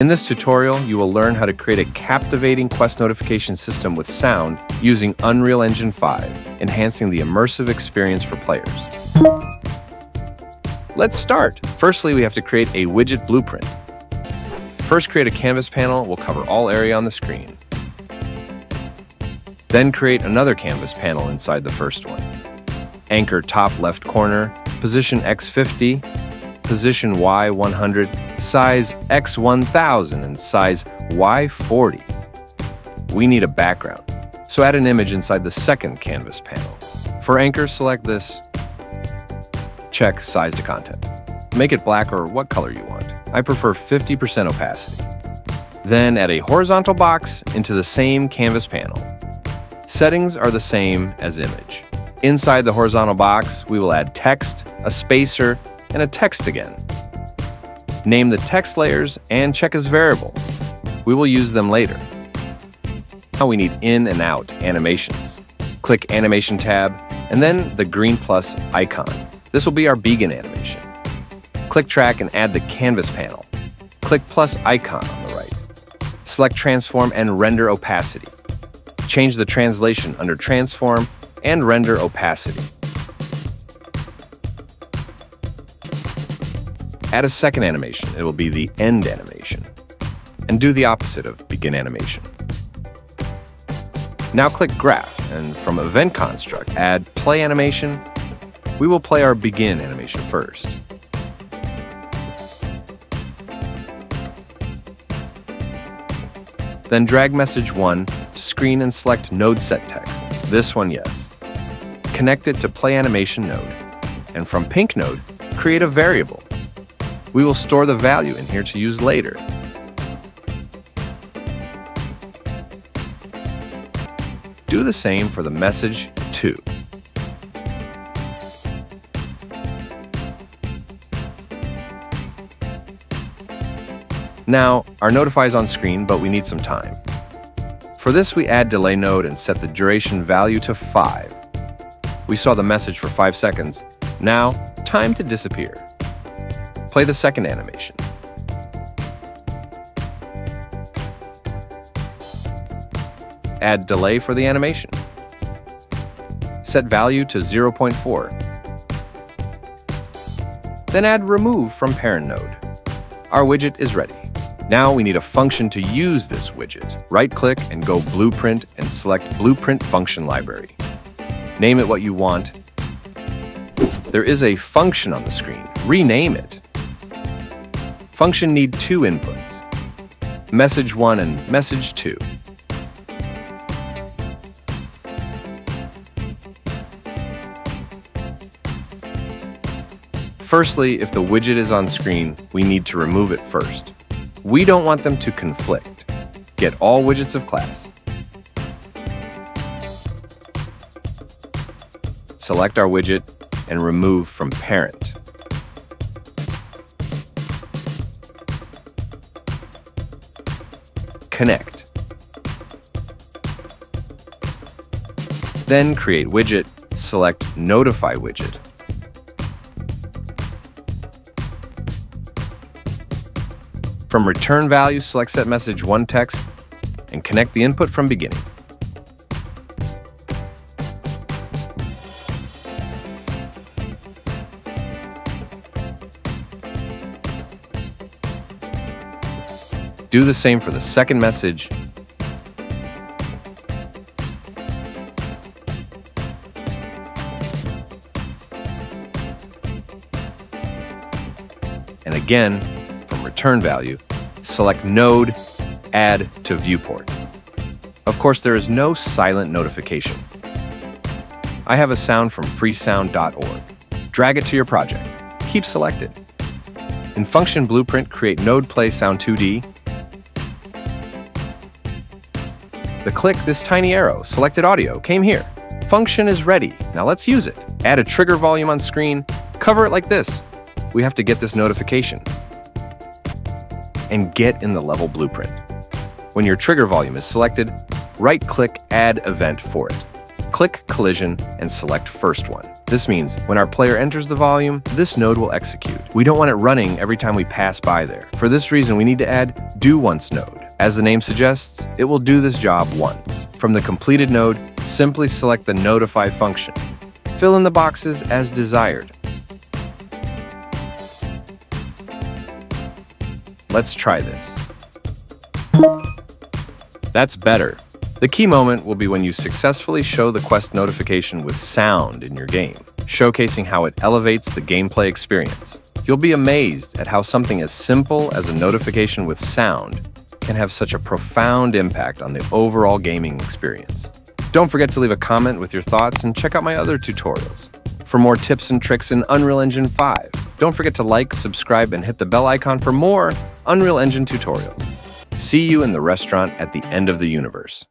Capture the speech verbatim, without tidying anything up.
In this tutorial, you will learn how to create a captivating quest notification system with sound using Unreal Engine five, enhancing the immersive experience for players. Let's start! Firstly, we have to create a widget blueprint. First, create a canvas panel. We'll cover all area on the screen. Then create another canvas panel inside the first one. Anchor top left corner, position X fifty, position Y one hundred, size X one thousand, and size Y forty. We need a background, so add an image inside the second canvas panel. For anchor, select this. Check size to content. Make it black or what color you want. I prefer fifty percent opacity. Then add a horizontal box into the same canvas panel. Settings are the same as image. Inside the horizontal box, we will add text, a spacer, and a text again. Name the text layers and check as variable. We will use them later. Now we need in and out animations. Click Animation tab and then the green plus icon. This will be our begin animation. Click track and add the canvas panel. Click plus icon on the right. Select transform and render opacity. Change the translation under transform and render opacity. Add a second animation, it will be the end animation. And do the opposite of begin animation. Now click graph, and from event construct, add play animation. We will play our begin animation first. Then drag message one to screen and select node set text, this one yes. Connect it to play animation node. And from pink node, create a variable. We will store the value in here to use later. Do the same for the message two. Now, our notify is on screen, but we need some time. For this, we add delay node and set the duration value to five. We saw the message for five seconds. Now, time to disappear. Play the second animation. Add delay for the animation. Set value to zero point four. Then add remove from parent node. Our widget is ready. Now we need a function to use this widget. Right-click and go Blueprint and select Blueprint Function Library. Name it what you want. There is a function on the screen. Rename it. Function need two inputs, message one and message two. Firstly, if the widget is on screen, we need to remove it first. We don't want them to conflict. Get all widgets of class. Select our widget and remove from parent. Connect. Then create widget, select Notify widget. From return value, select set message one text and connect the input from beginning. Do the same for the second message. And again, from return value, select node, add to viewport. Of course, there is no silent notification. I have a sound from freesound dot org. Drag it to your project. Keep selected. In function blueprint, create node play sound two D. The click, this tiny arrow, selected audio, came here. Function is ready. Now let's use it. Add a trigger volume on screen. Cover it like this. We have to get this notification. And get in the level blueprint. When your trigger volume is selected, right-click Add Event for it. Click Collision and select First One. This means when our player enters the volume, this node will execute. We don't want it running every time we pass by there. For this reason, we need to add do once node. As the name suggests, it will do this job once. From the completed node, simply select the notify function. Fill in the boxes as desired. Let's try this. That's better. The key moment will be when you successfully show the quest notification with sound in your game, showcasing how it elevates the gameplay experience. You'll be amazed at how something as simple as a notification with sound can have such a profound impact on the overall gaming experience. Don't forget to leave a comment with your thoughts and check out my other tutorials. For more tips and tricks in Unreal Engine five, don't forget to like, subscribe, and hit the bell icon for more Unreal Engine tutorials. See you in the restaurant at the end of the universe.